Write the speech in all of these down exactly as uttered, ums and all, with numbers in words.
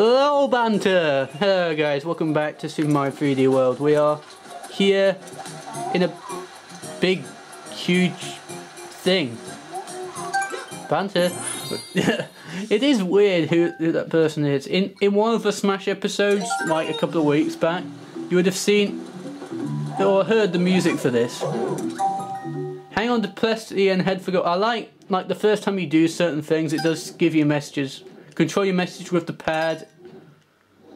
Hello banter! Hello guys, welcome back to Super Mario three D World. We are here in a big, huge thing. Banter. It is weird who, who that person is. In, in one of the Smash episodes, like a couple of weeks back, you would have seen or heard the music for this. Hang on to Plessie and head for go. I like, like the first time you do certain things, it does give you messages. Control your message with the pad.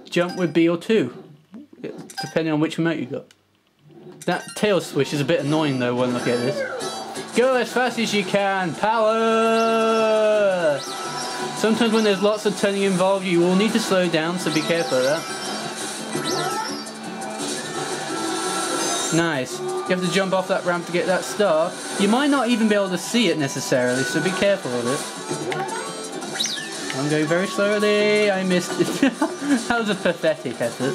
Jump with B or two, depending on which remote you got. That tail swish is a bit annoying though when I look at this. Go as fast as you can. Power! Sometimes when there's lots of turning involved, you will need to slow down, so be careful of that. Nice. You have to jump off that ramp to get that star. You might not even be able to see it necessarily, so be careful of it. I'm going very slowly, I missed it. That was a pathetic effort.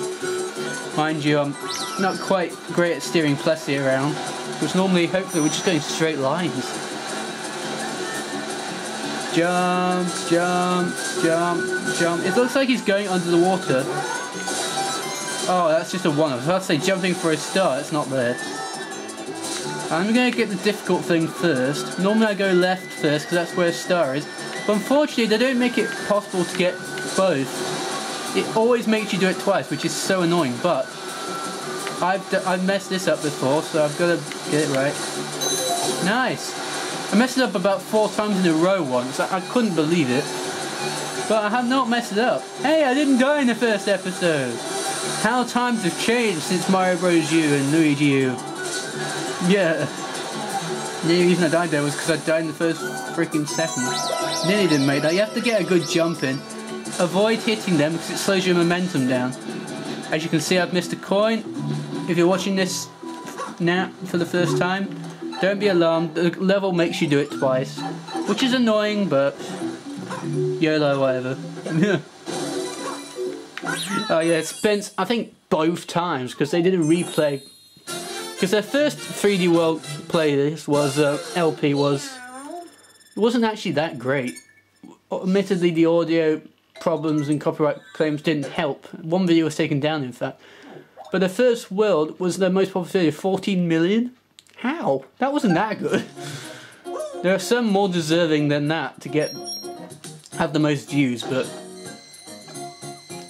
Mind you, I'm not quite great at steering Plessie around, which normally, hopefully, we're just going straight lines. Jump, jump, jump, jump. It looks like he's going under the water. Oh, that's just a one. I was about to say jumping for a star, it's not there. I'm going to get the difficult thing first. Normally I go left first, because that's where a star is. But unfortunately, they don't make it possible to get both. It always makes you do it twice, which is so annoying, but I've, d I've messed this up before, so I've got to get it right. Nice! I messed it up about four times in a row once. I, I couldn't believe it. But I have not messed it up. Hey, I didn't die in the first episode! How times have changed since Mario Bros. U and Luigi U. Yeah. The reason I died there was because I died in the first freaking second. Nearly didn't make that. You have to get a good jump in. Avoid hitting them because it slows your momentum down. As you can see, I've missed a coin. If you're watching this now for the first time, don't be alarmed. The level makes you do it twice, which is annoying, but YOLO, whatever. Oh yeah, it's been, I think, both times because they did a replay. Because their first three D World playlist was, uh, L P was, it wasn't actually that great. Admittedly, the audio problems and copyright claims didn't help. One video was taken down, in fact. But the first world was their most popular video, fourteen million? How? That wasn't that good. There are some more deserving than that to get, have the most views, but,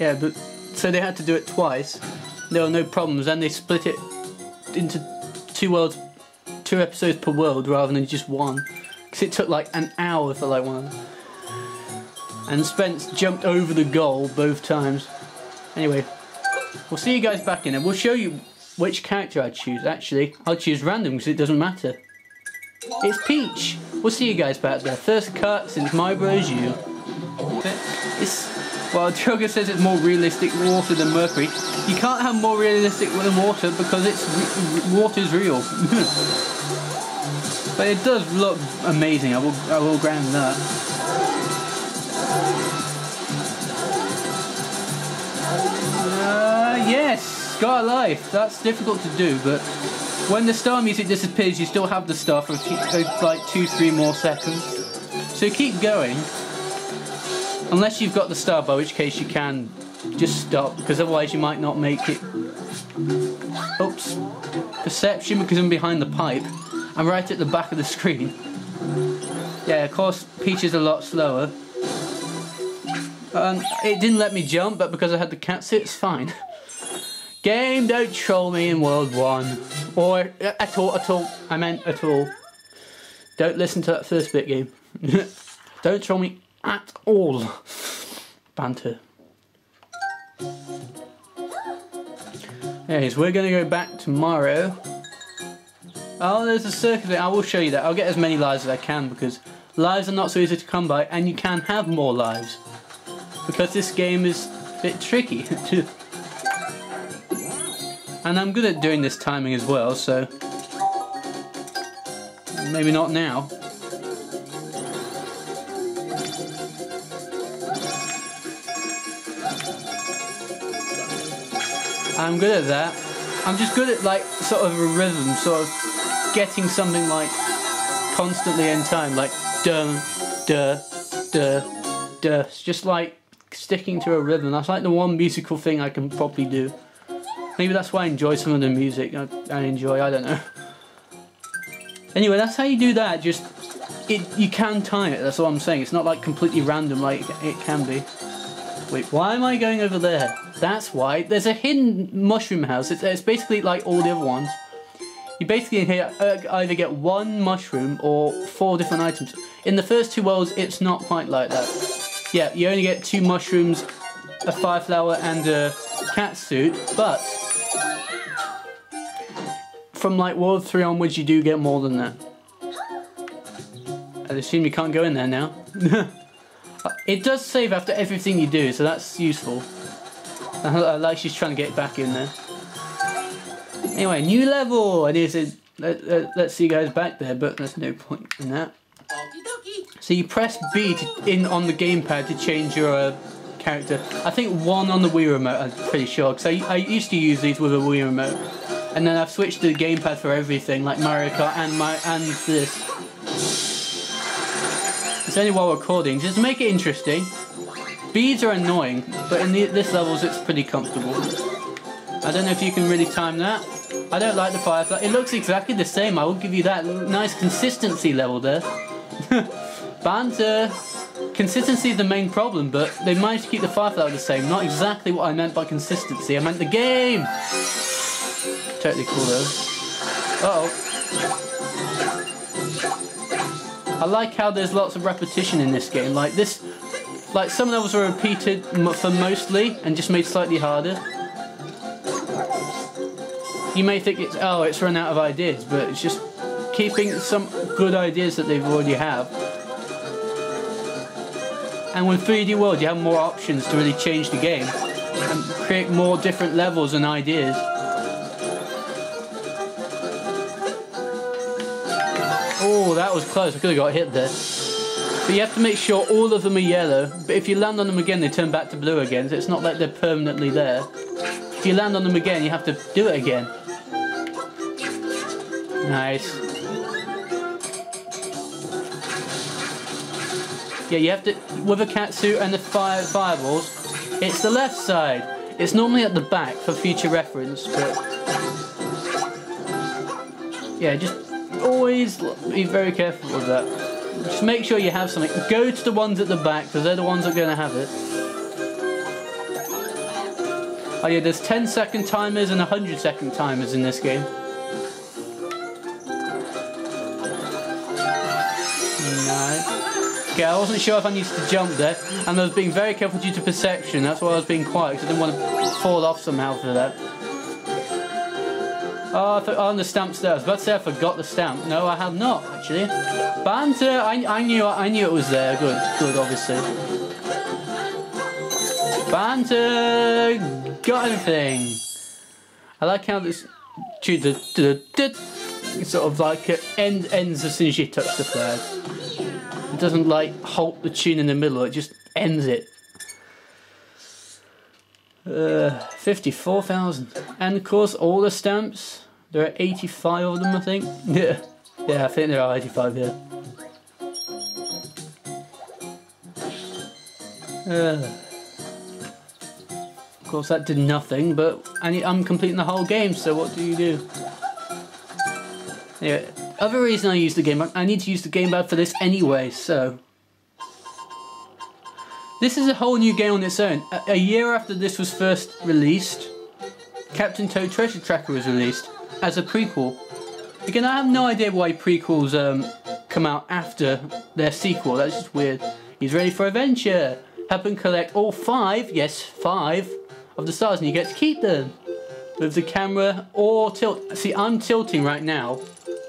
yeah, but, so they had to do it twice. There were no problems, and they split it into two worlds, two episodes per world rather than just one, because it took like an hour for like one. And Spence jumped over the goal both times. Anyway, we'll see you guys back in, and we'll show you which character I choose. Actually, I'll choose random because it doesn't matter. It's Peach. We'll see you guys back there. First cut since Mario Bros. U. It's, while Drogo says it's more realistic water than mercury, you can't have more realistic than water because it's re water's real. But it does look amazing. I will, I will grant that. Uh, yes, got a life. That's difficult to do, but when the star music disappears, you still have the star for a few, like two, three more seconds. So keep going. Unless you've got the star, by which case you can just stop, because otherwise you might not make it. Oops. Perception, because I'm behind the pipe. I'm right at the back of the screen. Yeah, of course, Peach is a lot slower. Um, it didn't let me jump, but because I had the catsuit, it's fine. Game, don't troll me in World one. Or, at all, at all. I meant at all. Don't listen to that first bit, game. Don't troll me at all. Banter. Anyways, we're going to go back tomorrow. Oh, there's a circuit. I will show you that. I'll get as many lives as I can because lives are not so easy to come by, and you can have more lives because this game is a bit tricky. And I'm good at doing this timing as well, so maybe not now. I'm good at that. I'm just good at like sort of a rhythm, sort of getting something like constantly in time, like duh, duh, duh, duh. It's just like sticking to a rhythm. That's like the one musical thing I can probably do. Maybe that's why I enjoy some of the music I, I enjoy, I don't know. Anyway, that's how you do that, just, it, you can time it, that's all I'm saying. It's not like completely random like it can be. Wait, why am I going over there? That's why, there's a hidden mushroom house. It's, it's basically like all the other ones. You basically in here uh, either get one mushroom or four different items. In the first two worlds, it's not quite like that. Yeah, you only get two mushrooms, a fire flower and a catsuit, but from like world three onwards, you do get more than that. I assume you can't go in there now. It does save after everything you do, so that's useful. I like she's trying to get back in there. Anyway, new level! And here's a, let, let, let's see you guys back there, but there's no point in that. So you press B to, in on the gamepad to change your uh, character. I think one on the Wii remote, I'm pretty sure, because I, I used to use these with a Wii remote. And then I've switched to the gamepad for everything, like Mario Kart and, my, and this. It's only while recording, just to make it interesting. Beads are annoying, but in the, this levels it's pretty comfortable. I don't know if you can really time that. I don't like the firefly. It looks exactly the same, I will give you that. Nice consistency level there. Banter! Consistency is the main problem, but they managed to keep the firefly the same. Not exactly what I meant by consistency, I meant the game! Totally cool though. Uh-oh. I like how there's lots of repetition in this game. Like this, like some levels were repeated for mostly and just made slightly harder. You may think it's, oh, it's run out of ideas, but it's just keeping some good ideas that they've already have. And with three D World, you have more options to really change the game and create more different levels and ideas. Oh, that was close. I could have got hit there. But you have to make sure all of them are yellow. But if you land on them again, they turn back to blue again. So it's not like they're permanently there. If you land on them again, you have to do it again. Nice. Yeah, you have to, with a catsuit and the fire fireballs, it's the left side. It's normally at the back for future reference, but yeah, just always be very careful with that. Just make sure you have something. Go to the ones at the back, because they're the ones that are going to have it. Oh yeah, there's ten second timers and one hundred second timers in this game. Okay, I wasn't sure if I needed to jump there, and I was being very careful due to perception. That's why I was being quiet, because I didn't want to fall off somehow for that. Oh, I on oh, the stamp stairs. I was about to say I forgot the stamp. No, I have not, actually. Banter! I, I, knew, I knew it was there. Good, good, obviously. Banter! Got everything! I like how this... It's sort of like it end, ends as soon as you touch the flag. It doesn't like halt the tune in the middle, it just ends it. Uh, fifty-four thousand. And of course, all the stamps. There are eighty-five of them, I think. Yeah, yeah, I think there are eighty-five, yeah. Uh, of course, that did nothing, but I need, I'm completing the whole game, so what do you do? Anyway, other reason I use the gamepad, I need to use the gamepad for this anyway, so. This is a whole new game on its own. A, a year after this was first released, Captain Toad Treasure Tracker was released as a prequel. Again, I have no idea why prequels um, come out after their sequel, that's just weird. He's ready for adventure! Help him collect all five, yes, five, of the stars and you get to keep them. With the camera or tilt. See, I'm tilting right now.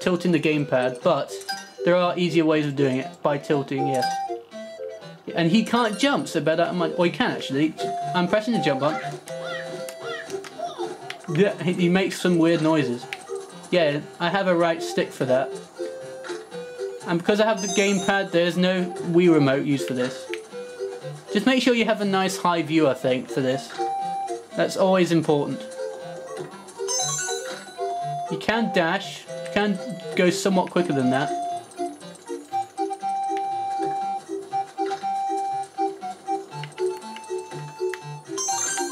Tilting the gamepad, but there are easier ways of doing it by tilting, yes. And he can't jump, so better I might. Well, he can actually. I'm pressing the jump button. Yeah, he, he makes some weird noises. Yeah, I have a right stick for that. And because I have the gamepad, there's no Wii remote used for this. Just make sure you have a nice high view, I think, for this. That's always important. You can dash. You can go somewhat quicker than that.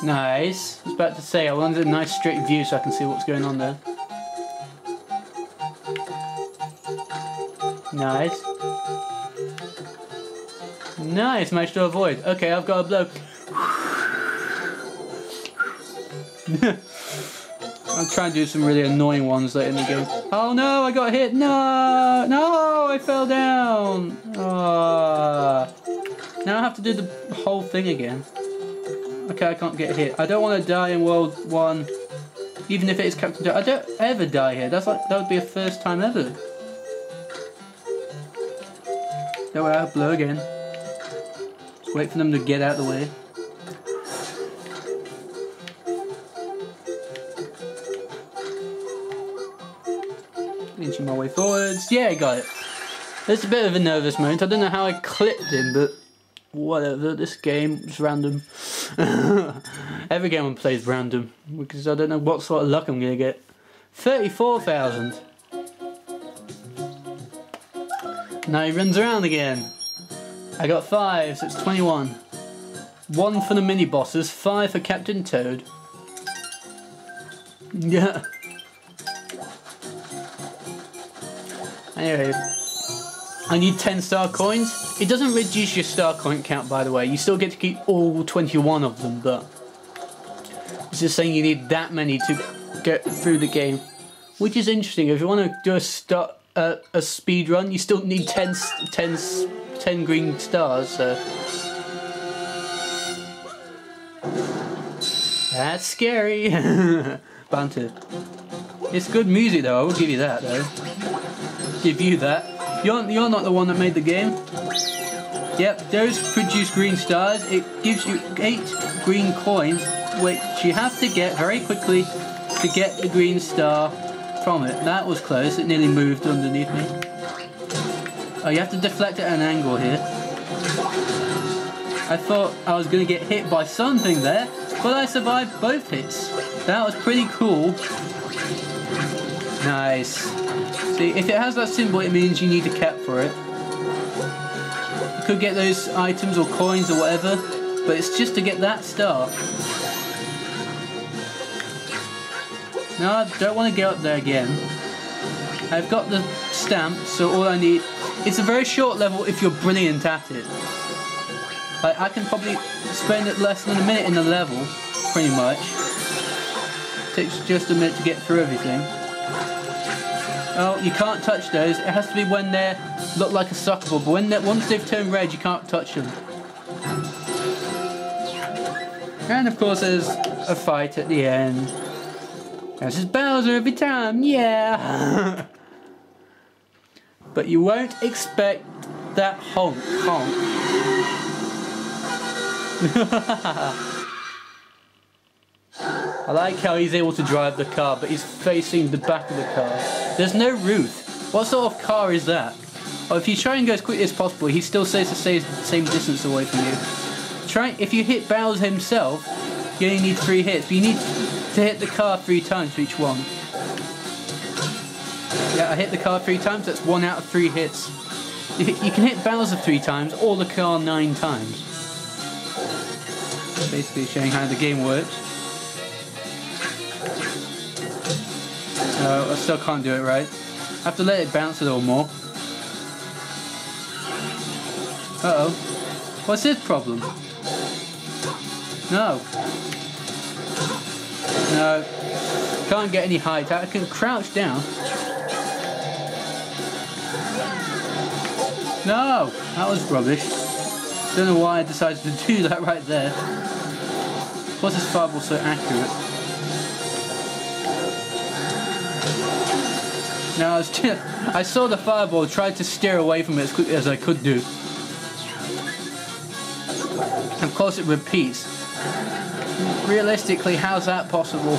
Nice. I was about to say, I wanted a nice straight view so I can see what's going on there. Nice. Nice, managed to avoid. Okay, I've got a blow. I'll try and do some really annoying ones later in the game. Oh no, I got hit. No, no, I fell down. Oh. Now I have to do the whole thing again. Okay, I can't get hit. I don't want to die in World One, even if it is Captain Toad. I don't ever die here. That's like that would be a first time ever. Don't worry, I'll blow again. Just wait for them to get out of the way. Inching my way forwards. Yeah, I got it. It's a bit of a nervous moment. I don't know how I clipped him, but whatever. This game is random. Every game I play is random because I don't know what sort of luck I'm going to get. thirty-four thousand. Now he runs around again. I got five, so it's twenty-one. One for the mini bosses, five for Captain Toad. Yeah. Anyway, I need ten star coins. It doesn't reduce your star coin count, by the way. You still get to keep all twenty-one of them, but it's just saying you need that many to get through the game, which is interesting. If you want to do a star, uh, a speed run, you still need ten, ten, ten green stars. So that's scary. Banter. It's good music, though. I will give you that, though. Give you that. You're, you're not the one that made the game. Yep, those produce green stars. It gives you eight green coins, which you have to get very quickly to get the green star from it. That was close. It nearly moved underneath me. Oh, you have to deflect at an angle here. I thought I was going to get hit by something there, but I survived both hits. That was pretty cool. Nice. See, if it has that symbol, it means you need a cap for it. You could get those items or coins or whatever, but it's just to get that star. No, I don't want to get up there again. I've got the stamp, so all I need... It's a very short level if you're brilliant at it. Like, I can probably spend it less than a minute in a level, pretty much. It takes just a minute to get through everything. Oh, you can't touch those. It has to be when they look like a soccer ball. But when they, once they've turned red, you can't touch them. And of course, there's a fight at the end. This is Bowser every time, yeah. But you won't expect that honk, honk. I like how he's able to drive the car, but he's facing the back of the car. There's no roof. What sort of car is that? Oh, if you try and go as quickly as possible, he still stays the same, same distance away from you. Try, if you hit Bowser himself, you only need three hits, but you need to hit the car three times for each one. Yeah, I hit the car three times, that's one out of three hits. You, you can hit Bowser three times, or the car nine times. Basically showing how the game works. No, I still can't do it right. I have to let it bounce a little more. Uh-oh. What's his problem? No. No. Can't get any height. I can crouch down. No! That was rubbish. Don't know why I decided to do that right there. What's this fireball so accurate? Now I, was I saw the fireball, tried to steer away from it as quickly as I could do. Of course it repeats. Realistically, how's that possible?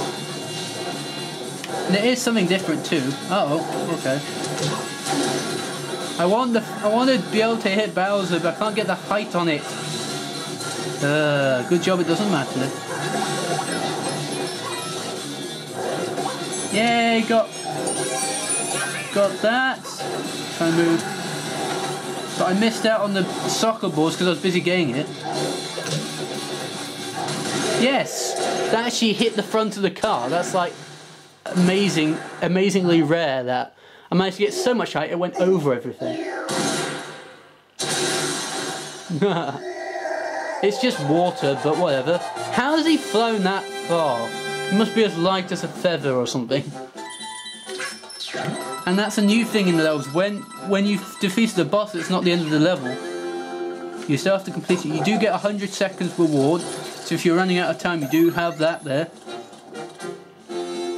And it is something different too. Uh oh, okay. I want the I want to be able to hit Bowser, but I can't get the height on it. Uh, good job it doesn't matter. Yay, got Got that. Try and move. But I missed out on the soccer balls because I was busy getting it. Yes, that actually hit the front of the car. That's like amazing, amazingly rare that. I managed to get so much height, it went over everything. It's just water, but whatever. How has he flown that far? He must be as light as a feather or something. And that's a new thing in the levels. When when you've defeated the boss, it's not the end of the level. You still have to complete it. You do get one hundred seconds reward, so if you're running out of time, you do have that there.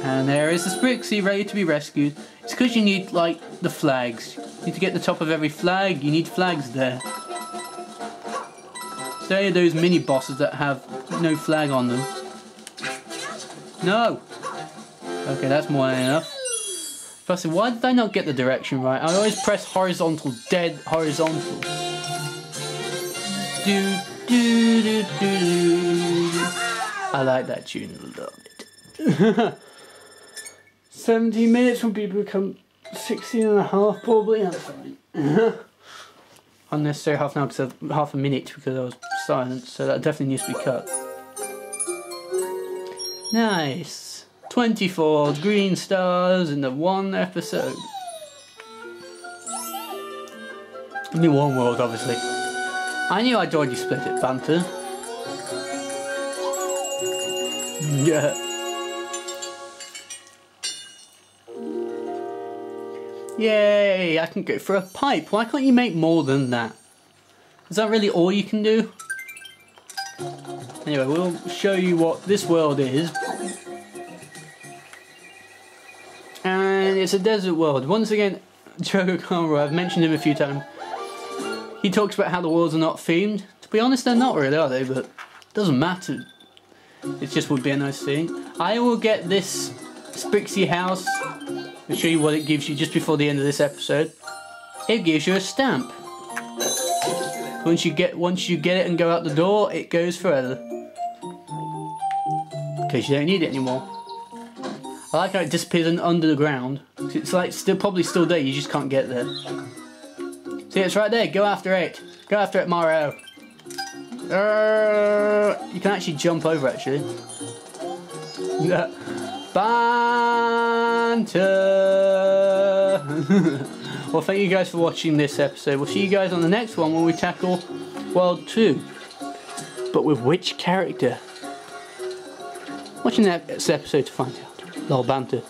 And there is the Sprixie ready to be rescued. It's because you need, like, the flags. You need to get the top of every flag. You need flags there. So there are those mini bosses that have no flag on them. No! Okay, that's more than enough. Plus, why did I not get the direction right? I always press horizontal, dead horizontal. Do, do, do, do, do. I like that tune a little bit. seventeen minutes will be become sixteen and a half, probably. That's fine. Unnecessary half an hour because of half a minute because I was silent, so that definitely needs to be cut. Nice. twenty-four green stars in the one episode. Only one world, obviously. I knew I'd already split it, banter. Yeah. Yay, I can go for a pipe. Why can't you make more than that? Is that really all you can do? Anyway, we'll show you what this world is. And it's a desert world. Once again, Drogo Camorra, I've mentioned him a few times. He talks about how the worlds are not themed. To be honest, they're not really, are they? But it doesn't matter. It just would be a nice thing. I will get this Sprixie house. I'll show you what it gives you just before the end of this episode. It gives you a stamp. Once you get once you get it and go out the door, it goes forever. Because you don't need it anymore. I like how it disappears under the ground. It's like still probably still there, you just can't get there. See, it's right there, go after it. Go after it, Mario. Uh, you can actually jump over actually. Banter! Well, thank you guys for watching this episode. We'll see you guys on the next one when we tackle World two. But with which character? Watching that episode to find out. Lol, banter.